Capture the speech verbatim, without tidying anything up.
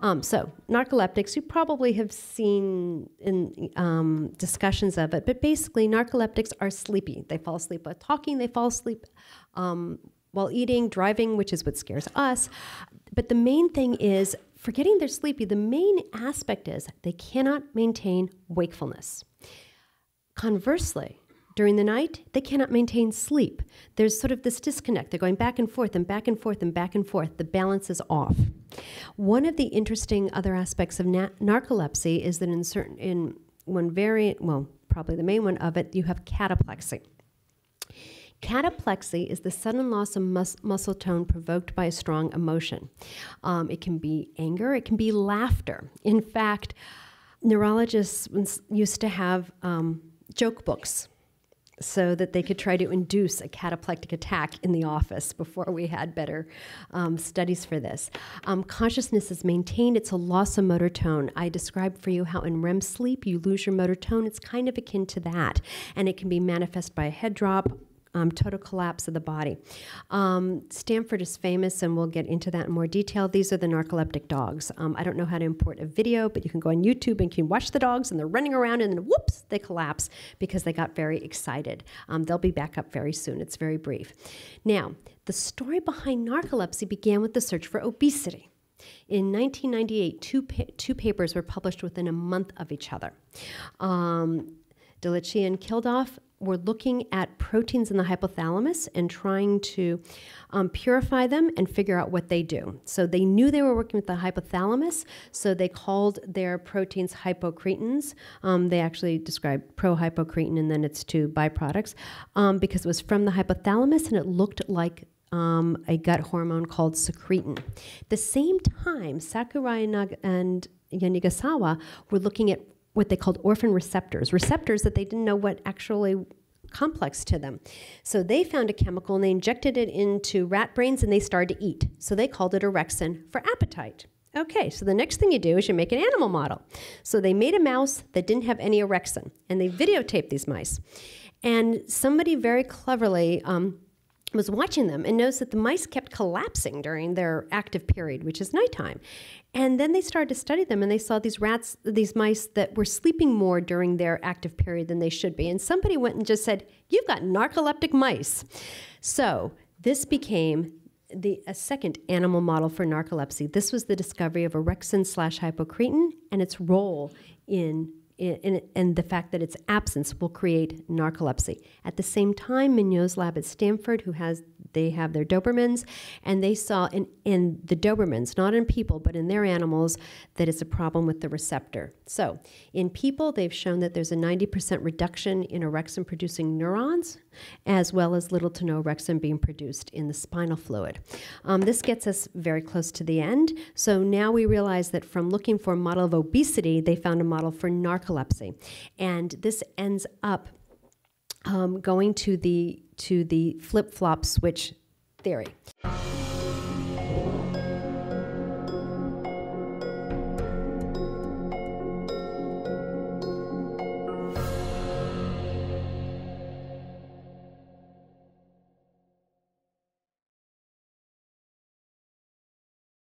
Um, so narcoleptics, you probably have seen in um, discussions of it, but basically narcoleptics are sleepy. They fall asleep while talking, they fall asleep um, while eating, driving, which is what scares us. But the main thing is, forgetting they're sleepy, the main aspect is they cannot maintain wakefulness. Conversely, during the night, they cannot maintain sleep. There's sort of this disconnect. They're going back and forth and back and forth and back and forth. The balance is off. One of the interesting other aspects of na narcolepsy is that in certain, in one variant, well, probably the main one of it, you have cataplexy. Cataplexy is the sudden loss of mus muscle tone provoked by a strong emotion. Um, it can be anger, it can be laughter. In fact, neurologists used to have um, joke books so that they could try to induce a cataplectic attack in the office before we had better um, studies for this. Um, consciousness is maintained. It's a loss of motor tone. I described for you how in R E M sleep you lose your motor tone. It's kind of akin to that, and it can be manifest by a head drop, um, total collapse of the body. Um, Stanford is famous, and we'll get into that in more detail. These are the narcoleptic dogs. Um, I don't know how to import a video, but you can go on YouTube and you can watch the dogs, and they're running around, and then whoops, they collapse because they got very excited. Um, they'll be back up very soon. It's very brief. Now, the story behind narcolepsy began with the search for obesity. In nineteen ninety-eight, two, pa two papers were published within a month of each other. Um, Delici and Kilduff were looking at proteins in the hypothalamus and trying to um, purify them and figure out what they do. So they knew they were working with the hypothalamus, so they called their proteins hypocretins. Um, they actually described prohypocretin and then its two byproducts um, because it was from the hypothalamus and it looked like um, a gut hormone called secretin. The same time, Sakurai and Yanigasawa were looking at what they called orphan receptors, receptors that they didn't know what actually complex to them. So they found a chemical and they injected it into rat brains and they started to eat. So they called it orexin for appetite. Okay, so the next thing you do is you make an animal model. So they made a mouse that didn't have any orexin and they videotaped these mice. And somebody very cleverly um, was watching them and noticed that the mice kept collapsing during their active period, which is nighttime. And then they started to study them, and they saw these rats, these mice that were sleeping more during their active period than they should be. And somebody went and just said, "You've got narcoleptic mice." So this became the, a second animal model for narcolepsy. This was the discovery of orexin slash hypocretin and its role in In, and the fact that its absence will create narcolepsy. At the same time, Mignot's lab at Stanford, who has, they have their Dobermans, and they saw in, in the Dobermans, not in people, but in their animals, that it's a problem with the receptor. So in people, they've shown that there's a ninety percent reduction in orexin-producing neurons, as well as little to no orexin being produced in the spinal fluid. Um, this gets us very close to the end. So now we realize that from looking for a model of obesity, they found a model for narcolepsy. narcolepsy. And this ends up um, going to the, to the flip-flop switch theory.